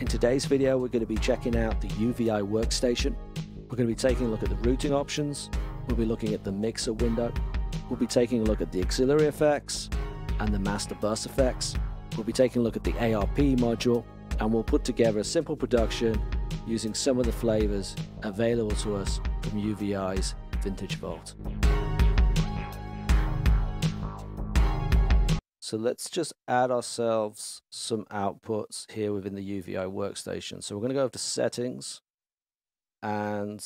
In today's video, we're going to be checking out the UVI workstation. We're going to be taking a look at the routing options. We'll be looking at the mixer window. We'll be taking a look at the auxiliary effects and the master bus effects. We'll be taking a look at the ARP module, and we'll put together a simple production using some of the flavors available to us from UVI's Vintage Vault. So let's just add ourselves some outputs here within the UVI workstation. So we're going to go over to settings, and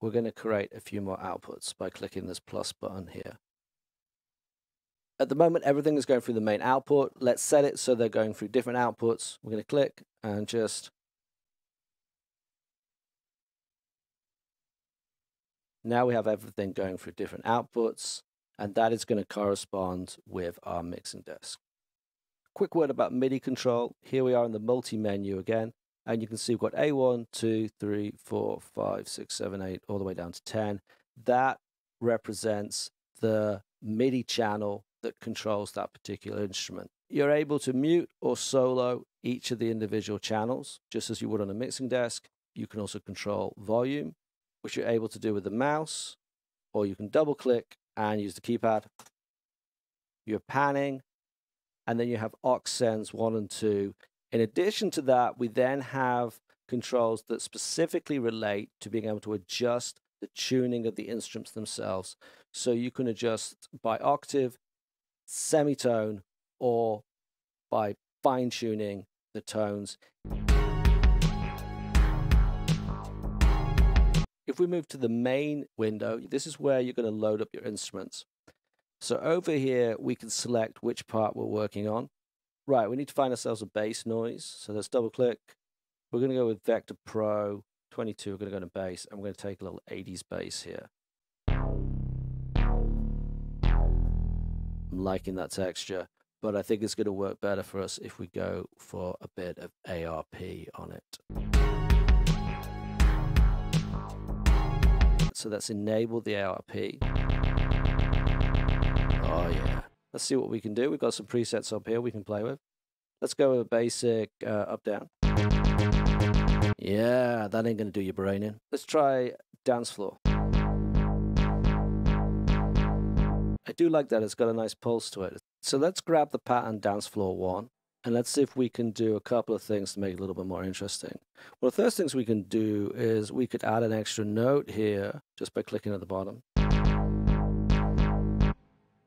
we're going to create a few more outputs by clicking this plus button here. At the moment, everything is going through the main output. Let's set it so they're going through different outputs. We're going to click and just. Now we have everything going through different outputs. And that is going to correspond with our mixing desk. Quick word about MIDI control. Here we are in the multi menu again, and you can see we've got A1, 2, 3, 4, 5, 6, 7, 8, all the way down to 10. That represents the MIDI channel that controls that particular instrument. You're able to mute or solo each of the individual channels, just as you would on a mixing desk. You can also control volume, which you're able to do with the mouse, or you can double click and use the keypad. You're panning, and then you have aux sends 1 and 2. In addition to that, we then have controls that specifically relate to being able to adjust the tuning of the instruments themselves. So you can adjust by octave, semitone, or by fine-tuning the tones. If we move to the main window, this is where you're going to load up your instruments. So over here, we can select which part we're working on. Right, we need to find ourselves a bass noise. So let's double click. We're going to go with Vector Pro 22. We're going to go to bass, and we're going to take a little 80s bass here. I'm liking that texture, but I think it's going to work better for us if we go for a bit of ARP on it. So let's enable the ARP. Oh yeah. Let's see what we can do. We've got some presets up here we can play with. Let's go with a basic up down. Yeah, that ain't gonna do your brain in. Let's try dance floor. I do like that. It's got a nice pulse to it. So let's grab the pattern dance floor 1, and let's see if we can do a couple of things to make it a little bit more interesting. Well, the first things we can do is we could add an extra note here just by clicking at the bottom.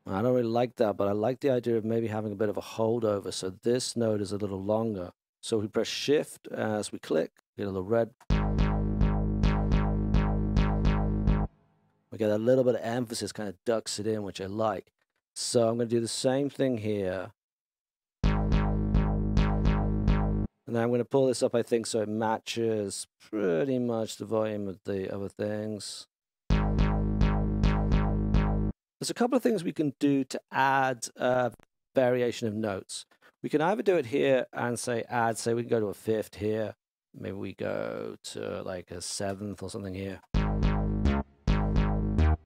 I don't really like that, but I like the idea of maybe having a bit of a holdover. So this note is a little longer. So we press shift as we click, get a little red. We get a little bit of emphasis, kind of ducks it in, which I like. So I'm going to do the same thing here. Now I'm going to pull this up, I think, so it matches pretty much the volume of the other things. There's a couple of things we can do to add a variation of notes. We can either do it here and say add, say we can go to a 5th here. Maybe we go to like a 7th or something here.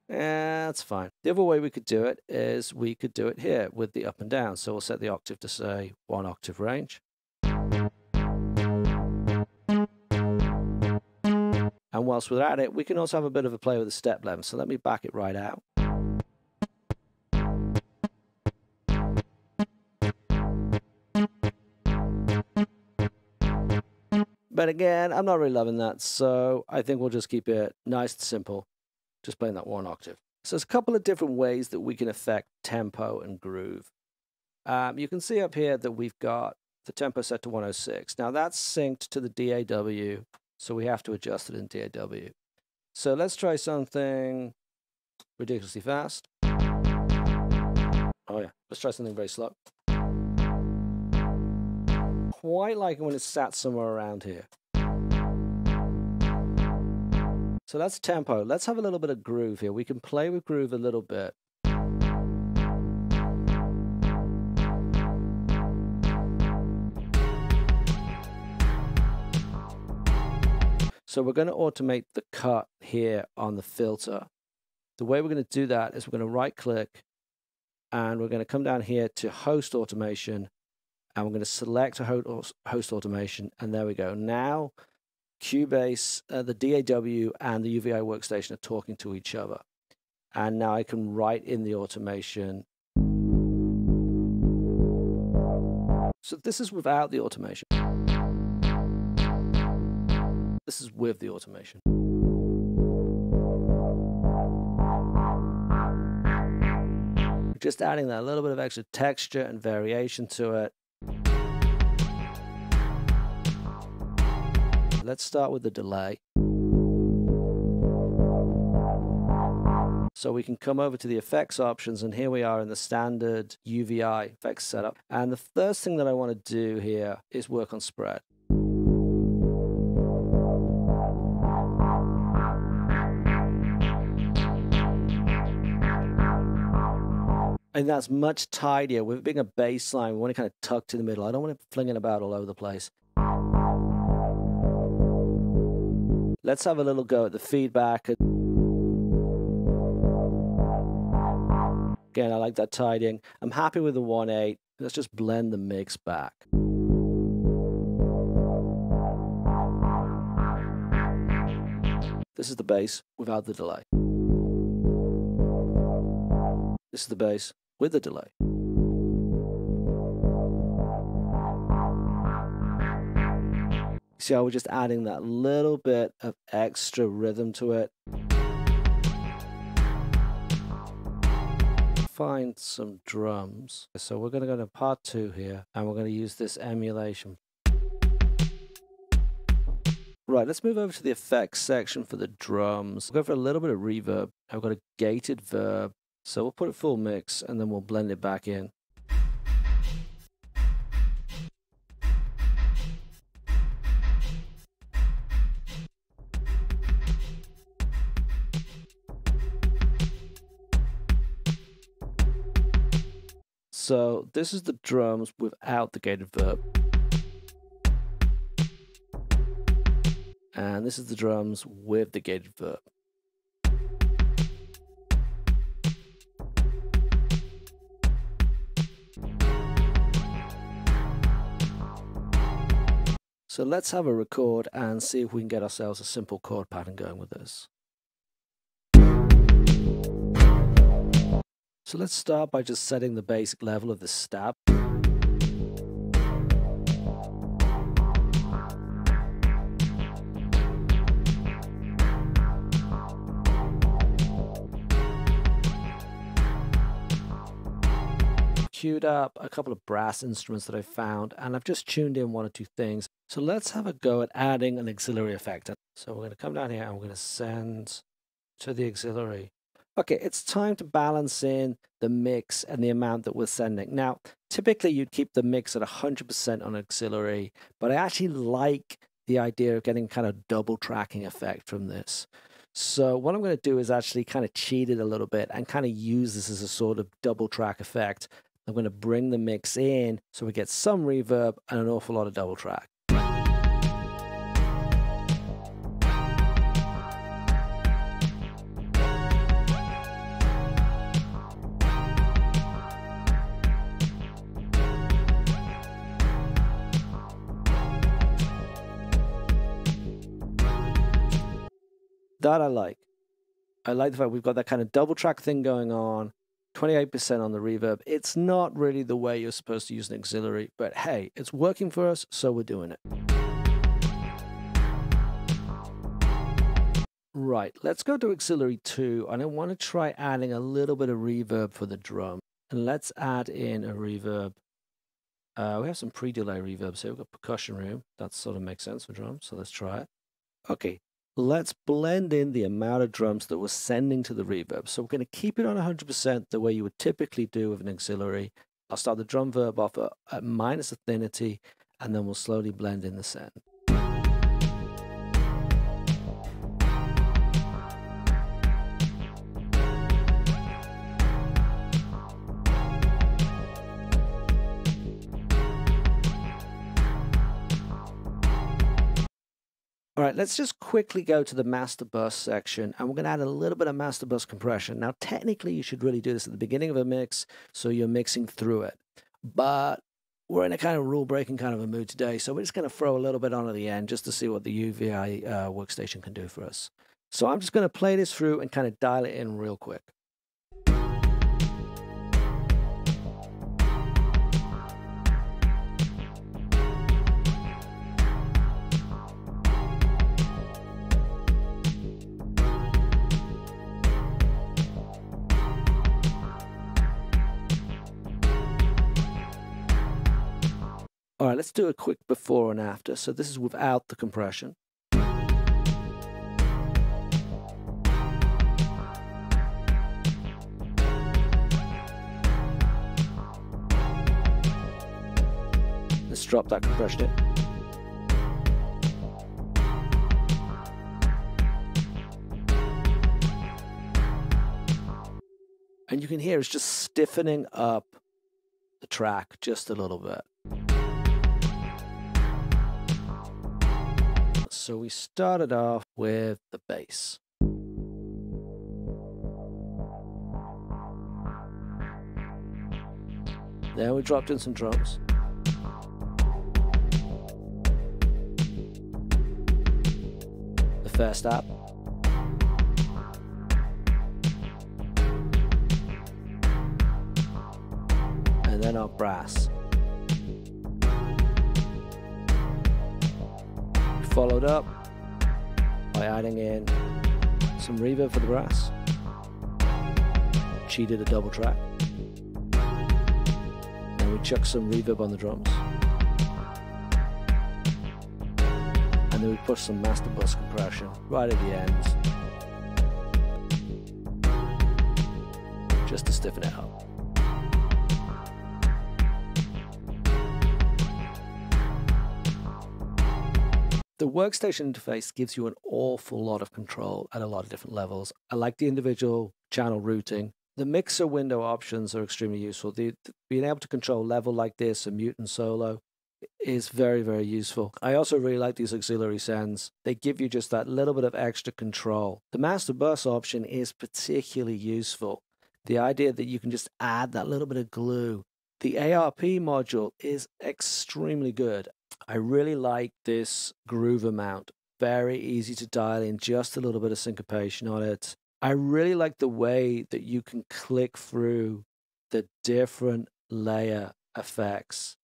Yeah, that's fine. The other way we could do it is we could do it here with the up and down. So we'll set the octave to say 1 octave range. And whilst we're at it, we can also have a bit of a play with the step length. So let me back it right out. But again, I'm not really loving that. So I think we'll just keep it nice and simple, just playing that 1 octave. So there's a couple of different ways that we can affect tempo and groove. You can see up here that we've got the tempo set to 106. Now that's synced to the DAW. So we have to adjust it in DAW. So let's try something ridiculously fast. Oh yeah, let's try something very slow. Quite like it when it's sat somewhere around here. So that's tempo. Let's have a little bit of groove here. We can play with groove a little bit. So we're going to automate the cut here on the filter. The way we're going to do that is we're going to right click, and we're going to come down here to host automation, and we're going to select a host automation, and there we go. Now Cubase, the DAW and the UVI workstation are talking to each other. And now I can write in the automation. So this is without the automation. This is with the automation. Just adding that little bit of extra texture and variation to it. Let's start with the delay. So we can come over to the effects options, and here we are in the standard UVI effects setup. And the first thing that I want to do here is work on spread. And that's much tidier. With it being a bass line, we want to kind of tuck to the middle. I don't want it flinging about all over the place. Let's have a little go at the feedback. Again, I like that tidying. I'm happy with the 1/8. Let's just blend the mix back. This is the bass without the delay. This is the bass with the delay. See how we're just adding that little bit of extra rhythm to it. Find some drums. So we're going to go to part 2 here, and we're going to use this emulation. Right, let's move over to the effects section for the drums. We'll go for a little bit of reverb. I've got a gated verb. So we'll put it full mix, and then we'll blend it back in. So this is the drums without the gated verb. And this is the drums with the gated verb. So let's have a record and see if we can get ourselves a simple chord pattern going with this. So let's start by just setting the basic level of the stab. Queued up a couple of brass instruments that I found, and I've just tuned in one or two things. So let's have a go at adding an auxiliary effect. So we're going to come down here and we're going to send to the auxiliary. Okay, it's time to balance in the mix and the amount that we're sending. Now, typically you'd keep the mix at 100% on auxiliary, but I actually like the idea of getting kind of double tracking effect from this. So what I'm going to do is actually kind of cheat it a little bit and kind of use this as a sort of double track effect. I'm going to bring the mix in so we get some reverb and an awful lot of double track. That I like. I like the fact we've got that kind of double track thing going on, 28% on the reverb. It's not really the way you're supposed to use an auxiliary, but hey, it's working for us, so we're doing it. Right, let's go to auxiliary 2, and I want to try adding a little bit of reverb for the drum. And let's add in a reverb. We have some pre-delay reverbs here. We've got percussion room. That sort of makes sense for drums, so let's try it. Okay. Let's blend in the amount of drums that we're sending to the reverb. So we're going to keep it on 100% the way you would typically do with an auxiliary. I'll start the drum verb off at minus the affinity, and then we'll slowly blend in the send. All right, let's just quickly go to the master bus section, and we're going to add a little bit of master bus compression. Now, technically, you should really do this at the beginning of a mix, so you're mixing through it. But we're in a kind of rule-breaking kind of a mood today, so we're just going to throw a little bit on at the end just to see what the UVI workstation can do for us. So I'm just going to play this through and kind of dial it in real quick. All right, let's do a quick before and after. So this is without the compression. Let's drop that compression in. And you can hear it's just stiffening up the track just a little bit. So we started off with the bass. Then we dropped in some drums. The first app. And then our brass. Followed up by adding in some reverb for the brass. She did a double track. And we chucked some reverb on the drums. And then we pushed some master bus compression right at the end, just to stiffen it up. The workstation interface gives you an awful lot of control at a lot of different levels. I like the individual channel routing. The mixer window options are extremely useful. Being able to control level like this and mute and solo is very, very useful. I also really like these auxiliary sends. They give you just that little bit of extra control. The master bus option is particularly useful. The idea that you can just add that little bit of glue. The ARP module is extremely good. I really like this groove amount. Very easy to dial in, just a little bit of syncopation on it. I really like the way that you can click through the different layer effects.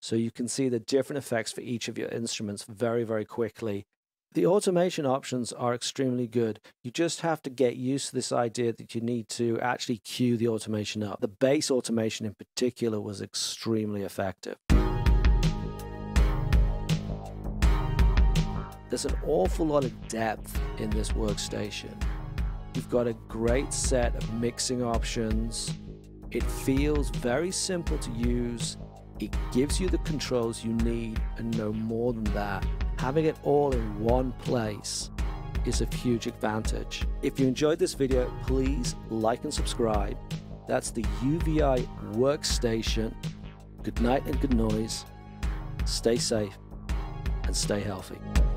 So you can see the different effects for each of your instruments very, very quickly. The automation options are extremely good. You just have to get used to this idea that you need to actually cue the automation up. The bass automation in particular was extremely effective. There's an awful lot of depth in this workstation. You've got a great set of mixing options. It feels very simple to use. It gives you the controls you need and no more than that. Having it all in one place is a huge advantage. If you enjoyed this video, please like and subscribe. That's the UVI Workstation. Good night and good noise. Stay safe and stay healthy.